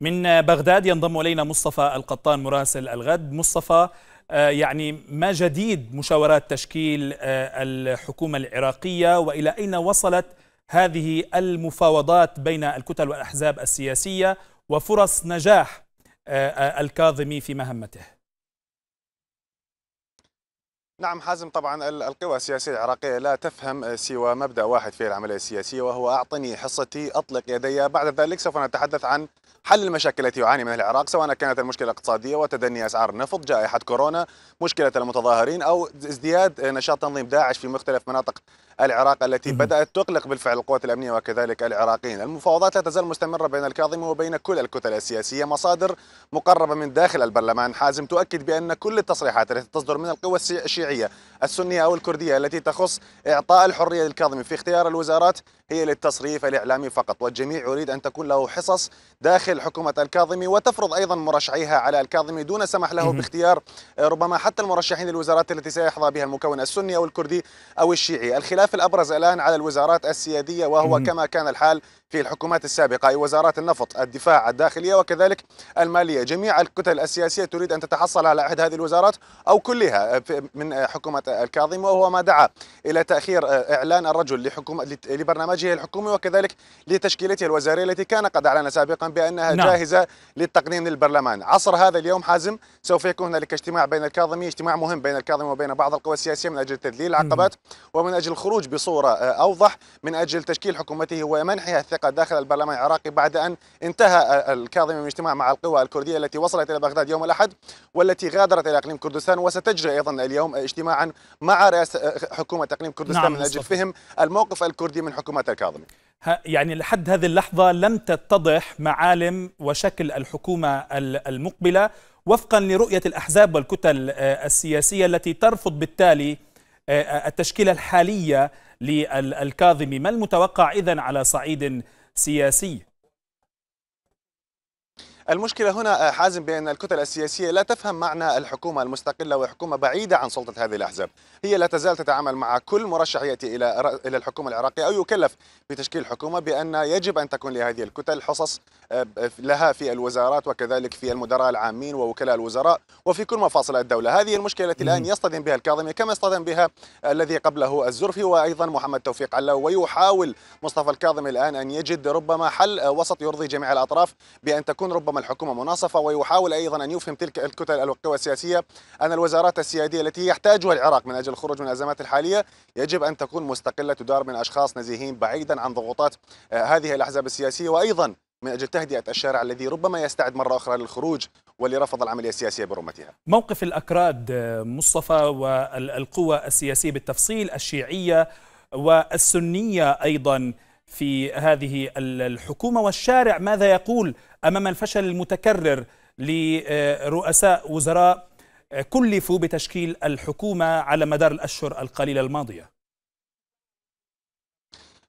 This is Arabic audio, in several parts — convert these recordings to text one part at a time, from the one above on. من بغداد ينضم إلينا مصطفى القطان مراسل الغد. مصطفى، يعني ما جديد مشاورات تشكيل الحكومة العراقية، وإلى أين وصلت هذه المفاوضات بين الكتل والأحزاب السياسية، وفرص نجاح الكاظمي في مهمته؟ نعم حازم، طبعا القوى السياسية العراقية لا تفهم سوى مبدأ واحد في العملية السياسية، وهو أعطني حصتي أطلق يدي. بعد ذلك سوف نتحدث عن حل المشاكل التي يعاني منها العراق، سواء كانت المشكلة الاقتصادية وتدني أسعار النفط، جائحة كورونا، مشكلة المتظاهرين، أو ازدياد نشاط تنظيم داعش في مختلف مناطق العراق التي بدأت تقلق بالفعل القوات الأمنية وكذلك العراقيين. المفاوضات لا تزال مستمرة بين الكاظمي وبين كل الكتل السياسية. مصادر مقربة من داخل البرلمان حازم تؤكد بأن كل التصريحات التي تصدر من القوى الشيعية السنية أو الكردية التي تخص إعطاء الحرية للكاظمي في اختيار الوزارات هي للتصريف الإعلامي فقط، والجميع يريد أن تكون له حصص داخل حكومة الكاظمي، وتفرض أيضا مرشحيها على الكاظمي دون سمح له باختيار ربما حتى المرشحين للوزارات التي سيحظى بها المكون السني أو الكردي أو الشيعي. الخلاف الأبرز الآن على الوزارات السيادية، وهو كما كان الحال في الحكومات السابقة، أي وزارات النفط، الدفاع، الداخلية وكذلك المالية. جميع الكتل السياسية تريد أن تتحصل على أحد هذه الوزارات أو كلها من حكومة الكاظمي، وهو ما دعا إلى تأخير إعلان الرجل لبرنامجه الحكومي وكذلك لتشكيلته الوزارية التي كان قد أعلن سابقا بأنها جاهزة للتقديم للبرلمان. عصر هذا اليوم حازم سوف يكون هنالك اجتماع بين الكاظمي، اجتماع مهم بين الكاظمي وبين بعض القوى السياسية، من أجل تذليل العقبات ومن أجل الخروج بصورة أوضح، من أجل تشكيل حكومته ومنحها الثقة داخل البرلمان العراقي، بعد أن انتهى الكاظمي من اجتماع مع القوى الكردية التي وصلت إلى بغداد يوم الأحد والتي غادرت إلى إقليم كردستان، وستجري أيضا اليوم اجتماعا مع رئاسة حكومة إقليم كردستان من أجل فهم الموقف الكردي من حكومة الكاظمي. يعني لحد هذه اللحظة لم تتضح معالم وشكل الحكومة المقبلة وفقا لرؤية الأحزاب والكتل السياسية التي ترفض بالتالي التشكيلة الحالية للكاظمي. ما المتوقع إذن على صعيد سياسي؟ المشكلة هنا حازم بأن الكتل السياسية لا تفهم معنى الحكومة المستقلة وحكومة بعيدة عن سلطة هذه الأحزاب. هي لا تزال تتعامل مع كل مرشح يأتي إلى الحكومة العراقية أو يكلف بتشكيل حكومة بأن يجب أن تكون لهذه الكتل حصص لها في الوزارات وكذلك في المدراء العامين ووكلاء الوزراء وفي كل مفاصل الدولة. هذه المشكلة التي الآن يصطدم بها الكاظمي كما اصطدم بها الذي قبله الزرفي وأيضا محمد توفيق علاوي، ويحاول مصطفى الكاظمي الآن أن يجد ربما حل وسط يرضي جميع الأطراف بأن تكون ربما الحكومة مناصفة، ويحاول أيضا أن يفهم تلك الكتل القوى السياسية أن الوزارات السيادية التي يحتاجها العراق من أجل الخروج من الأزمات الحالية يجب أن تكون مستقلة تدار من أشخاص نزيهين بعيدا عن ضغوطات هذه الأحزاب السياسية، وأيضا من أجل تهدئة الشارع الذي ربما يستعد مرة أخرى للخروج ولرفض العملية السياسية برمتها. موقف الأكراد مصطفى والقوى السياسية بالتفصيل الشيعية والسنية أيضا في هذه الحكومة، والشارع ماذا يقول أمام الفشل المتكرر لرؤساء وزراء كلفوا بتشكيل الحكومة على مدار الأشهر القليلة الماضية؟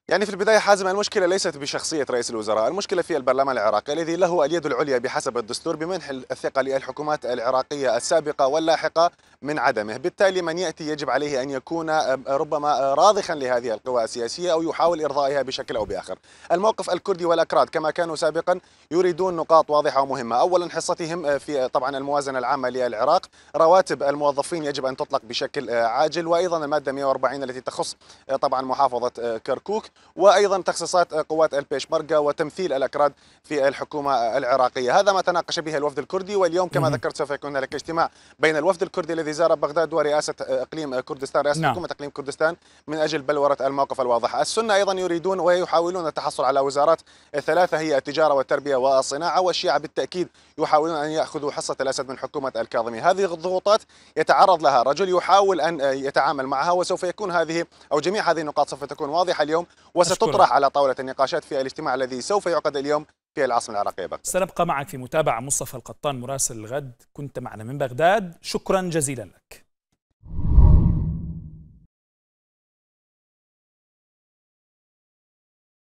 يعني في البداية حازم، المشكلة ليست بشخصية رئيس الوزراء، المشكلة في البرلمان العراقي الذي له اليد العليا بحسب الدستور بمنح الثقة للحكومات العراقية السابقة واللاحقة من عدمه. بالتالي من يأتي يجب عليه أن يكون ربما راضخا لهذه القوى السياسية أو يحاول إرضائها بشكل أو بآخر. الموقف الكردي والأكراد كما كانوا سابقا يريدون نقاط واضحة ومهمة. أولا حصتهم في طبعا الموازنة العامة للعراق، رواتب الموظفين يجب أن تطلق بشكل عاجل، وأيضا المادة 140 التي تخص طبعا محافظة كركوك، وأيضا تخصيصات قوات البيشبرجه وتمثيل الأكراد في الحكومة العراقية. هذا ما تناقش به الوفد الكردي، واليوم كما ذكرت سوف يكون هناك اجتماع بين الوفد الكردي الذي زار بغداد ورئاسة إقليم كردستان، رئاسة حكومة إقليم كردستان، من أجل بلورة الموقف الواضح. السنة أيضا يريدون ويحاولون التحصل على وزارات ثلاثة هي التجارة والتربية والصناعة، والشيعة بالتأكيد يحاولون أن يأخذوا حصة الأسد من حكومة الكاظمي. هذه الضغوطات يتعرض لها رجل يحاول أن يتعامل معها، وسوف يكون هذه أو جميع هذه النقاط سوف تكون واضحة اليوم وستطرح على طاولة النقاشات في الاجتماع الذي سوف يعقد اليوم في العاصمة العراقية بغداد. سنبقى معك في متابعة. مصطفى القطان مراسل الغد، كنت معنا من بغداد، شكرا جزيلا لك.